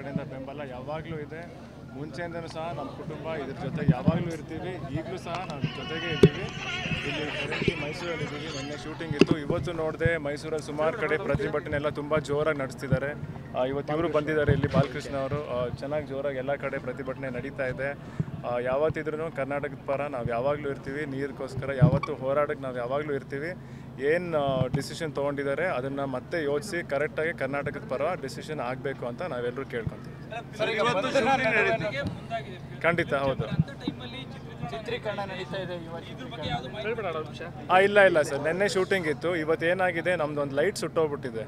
ಕಡೆಯಿಂದ ಬೆಂಬಲ ಯಾವಾಗಲೂ ಇದೆ ಮುಂಚೆಯಿಂದನೂ ಸಹ ನಮ್ಮ ಕುಟುಂಬ ಇದರ ಜೊತೆ ಯಾವಾಗಲೂ ಇರ್ತೀವಿ ಈಗಲೂ ಸಹ ನಾವು ಜೊತೆಗೆ ಇದ್ದೀವಿ ಇಲ್ಲಿ ಕರೆಂಟ್ ಮೈಸೂರಲ್ಲಿ ಇದ್ದೀವಿ ನನ್ನ ಶೂಟಿಂಗ್ ಇತ್ತು ಇವತ್ತು ನೋಡಿದೆ ಮೈಸೂರಲ್ಲಿ ಸುಮಾರು ಕಡೆ ಪ್ರತಿಭಟನೆ ಎಲ್ಲ ತುಂಬಾ ಜೋರಾಗಿ ನಡೆಸ್ತಿದ್ದಾರೆ ಇವತ್ತು ಇವರು ಬಂದಿದ್ದಾರೆ ಇಲ್ಲಿ ಬಾಲಕೃಷ್ಣ ಅವರು ಚೆನ್ನಾಗಿ ಜೋರಾಗಿ ಎಲ್ಲ ಕಡೆ ಪ್ರತಿಭಟನೆ ನಡೀತಾ ಇದೆ ಯಾವತ್ತಿದ್ರೂ ಕರ್ನಾಟಕದ ಪರ ನಾವು ಯಾವಾಗಲೂ ಇರ್ತೀವಿ ನೀರಿಗೋಸ್ಕರ ಯಾವತ್ತೂ ಹೋರಾಡಕ್ಕೆ ನಾವು ಯಾವಾಗಲೂ ಇರ್ತೀವಿ ಏನ್ ಡಿಸಿಷನ್ ತಗೊಂಡಿದ್ದಾರೆ ಅದನ್ನ ಮತ್ತೆ ಯೋಚಿಸಿ ಕರೆಕ್ಟ್ ಆಗಿ ಕರ್ನಾಟಕದ ಪರ ಡಿಸಿಷನ್ ಆಗಬೇಕು ಅಂತ ನಾವೆಲ್ಲರೂ ಕೇಳ್ಕೊಂತೀವಿ ಸರ್ ಇವತ್ತು ಶೂಟಿಂಗ್ ನಡೆಯುತ್ತಿದೆ ಖಂಡಿತ ಹೌದು ಅಂತ ಟೈಮ್ ಅಲ್ಲಿ ಚಿತ್ರೀಕರಣ ನಡೆಯುತ್ತಾ ಇದೆ ಇವತ್ತು ಇದರ ಬಗ್ಗೆ ಯಾವುದು ಹೇಳಬೇಡ ಅನುಷಾ ಇಲ್ಲ ಸರ್ ನೆನ್ನೆ ಶೂಟಿಂಗ್ ಇತ್ತು ಇವತ್ತು ಏನಾಗಿದೆ ನಮ್ದು ಒಂದು ಲೈಟ್ ಸುಟ್ಟು ಹೋಗ್ಬಿಟ್ಟಿದೆ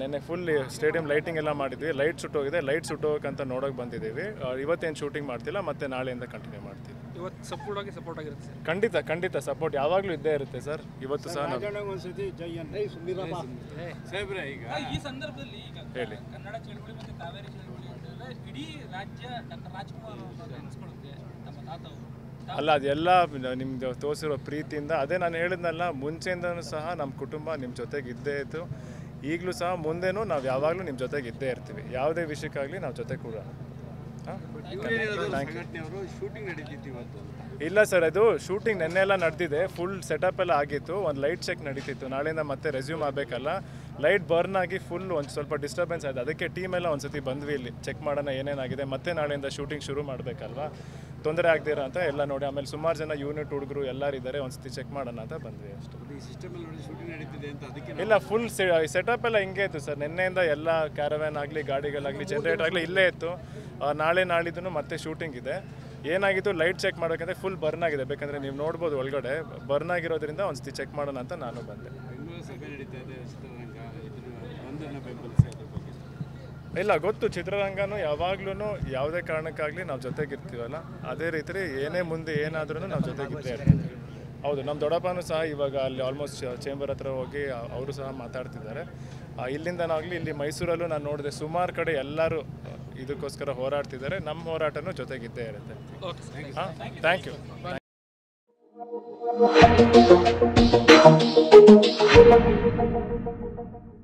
ನೆನ್ನೆ ಫುಲ್ ಸ್ಟೇಡಿಯಂ ಲೈಟಿಂಗ್ ಎಲ್ಲ ಮಾಡಿದ್ವಿ ಲೈಟ್ ಸುಟ್ಟೋಗಿದೆ ಲೈಟ್ ಸುಟ್ಟೋಗಂತ ನೋಡೋಕೆ ಬಂದಿದ್ದೀವಿ ಇವತ್ತೇನು ಶೂಟಿಂಗ್ ಮಾಡ್ತಿಲ್ಲ ಮತ್ತೆ ನಾಳೆಯಿಂದ ಕಂಟಿನ್ಯೂ ಮಾಡ್ತೀವಿ ಇವತ್ತು ಸಪೋರ್ಟ್ ಆಗಿರುತ್ತೆ ಸರ್ ಖಂಡಿತ ಖಂಡಿತ ಸಪೋರ್ಟ್ ಯಾವಾಗಲೂ ಇದ್ದೇ ಇರುತ್ತೆ ಸರ್ ಇವತ್ತು ಸಹ ಈಗ ಈ ಸಂದರ್ಭದಲ್ಲಿ ಈಗ ಕನ್ನಡ ಚಳುವಳಿ ಮತ್ತು ಕಾವೇರಿ ಚಳುವಳಿ ಇಡೀ ರಾಜ್ಯ ರಾಜಕುಮಾರ್ ನೆನೆಸ್ಕೊಳ್ಳುತ್ತೆ ನಮ್ಮ ತಾತ ಅವರು ಅಲ್ಲ ಅದೆಲ್ಲ ನಿಮ್ದು ತೋರಿಸಿರೋ ಪ್ರೀತಿಯಿಂದ ಅದೇ ನಾನು ಹೇಳಿದ್ನಲ್ಲ ಮುಂಚೆಯಿಂದನೂ ಸಹ ನಮ್ಮ ಕುಟುಂಬ ನಿಮ್ಮ ಜೊತೆಗೆ ಇದ್ದೇ ಇತ್ತು ಈಗಲೂ ಸಹ ಮುಂದೇನೂ ನಾವು ಯಾವಾಗಲೂ ನಿಮ್ಮ ಜೊತೆಗೆ ಇದ್ದೇ ಇರ್ತೀವಿ ಯಾವುದೇ ವಿಷಯಕ್ಕಾಗಲಿ ನಾವು ಜೊತೆ ಕೂಡ ಇಲ್ಲ ಸರ್ ಅದು ಶೂಟಿಂಗ್ ನೆನ್ನೆ ಎಲ್ಲ ನಡೆದಿದೆ ಫುಲ್ ಸೆಟಪ್ ಎಲ್ಲ ಆಗಿತ್ತು ಒಂದು ಲೈಟ್ ಚೆಕ್ ನಡೀತಿತ್ತು ನಾಳೆಯಿಂದ ಮತ್ತೆ ರೆಸ್ಯೂಮ್ ಆಗಬೇಕಲ್ಲ ಲೈಟ್ ಬರ್ನ್ ಆಗಿ ಫುಲ್ ಒಂದು ಸ್ವಲ್ಪ ಡಿಸ್ಟರ್ಬೆನ್ಸ್ ಆಯಿತು ಅದಕ್ಕೆ ಟೀಮ್ ಎಲ್ಲ ಒಂದು ಸತಿ ಬಂದ್ವಿ ಇಲ್ಲಿ ಚೆಕ್ ಮಾಡೋಣ ಏನೇನಾಗಿದೆ ಮತ್ತೆ ನಾಳೆಯಿಂದ ಶೂಟಿಂಗ್ ಶುರು ಮಾಡಬೇಕಲ್ವಾ ತೊಂದರೆ ಆಗ್ದಿರ ಅಂತ ಎಲ್ಲ ನೋಡಿ ಆಮೇಲೆ ಸುಮಾರು ಜನ ಯೂನಿಟ್ ಹುಡುಗರು ಎಲ್ಲರಿದ್ದಾರೆ ಒಂದ್ಸತಿ ಚೆಕ್ ಮಾಡೋಣ ಅಂತ ಬಂದ್ವಿ ಅಷ್ಟು ಇಲ್ಲ ಫುಲ್ ಸೆಟಪ್ ಎಲ್ಲ ಹಿಂಗೆ ಇತ್ತು ಸರ್ ನಿನ್ನೆಯಿಂದ ಎಲ್ಲ ಕ್ಯಾರವ್ಯಾನ್ ಆಗಲಿ ಗಾಡಿಗಳಾಗಲಿ ಜನರೇಟರ್ ಆಗಲಿ ಇಲ್ಲೇ ಇತ್ತು ನಾಳಿದ್ದು ಮತ್ತೆ ಶೂಟಿಂಗ್ ಇದೆ ಏನಾಗಿತ್ತು ಲೈಟ್ ಚೆಕ್ ಮಾಡೋಕ್ಕಂದ್ರೆ ಫುಲ್ ಬರ್ನ್ ಆಗಿದೆ ಬೇಕಂದರೆ ನೀವು ನೋಡ್ಬೋದು ಒಳಗಡೆ ಬರ್ನ್ ಆಗಿರೋದ್ರಿಂದ ಒಂದ್ಸತಿ ಚೆಕ್ ಮಾಡೋಣ ಅಂತ ನಾನು ಬಂದೆ ಇಲ್ಲ ಗೊತ್ತು ಚಿತ್ರರಂಗನೂ ಯಾವಾಗ್ಲೂ ಯಾವುದೇ ಕಾರಣಕ್ಕಾಗಲಿ ನಾವು ಜೊತೆಗಿರ್ತೀವಲ್ಲ ಅದೇ ರೀತಿ ಏನೇ ಮುಂದೆ ಏನಾದ್ರೂ ನಾವು ಜೊತೆಗಿದ್ದೇ ಇರ್ತೀವಿ ಹೌದು ನಮ್ಮ ದೊಡ್ಡಪ್ಪನೂ ಸಹ ಇವಾಗ ಅಲ್ಲಿ ಆಲ್ಮೋಸ್ಟ್ ಚೇಂಬರ್ ಹತ್ರ ಹೋಗಿ ಅವರು ಸಹ ಮಾತಾಡ್ತಿದ್ದಾರೆ ಇಲ್ಲಿಂದನಾಗಲಿ ಇಲ್ಲಿ ಮೈಸೂರಲ್ಲೂ ನಾನು ನೋಡಿದೆ ಸುಮಾರು ಕಡೆ ಎಲ್ಲರೂ ಇದಕ್ಕೋಸ್ಕರ ಹೋರಾಡ್ತಿದ್ದಾರೆ ನಮ್ಮ ಹೋರಾಟನೂ ಜೊತೆಗಿದ್ದೇ ಇರುತ್ತೆ ಥ್ಯಾಂಕ್ ಯು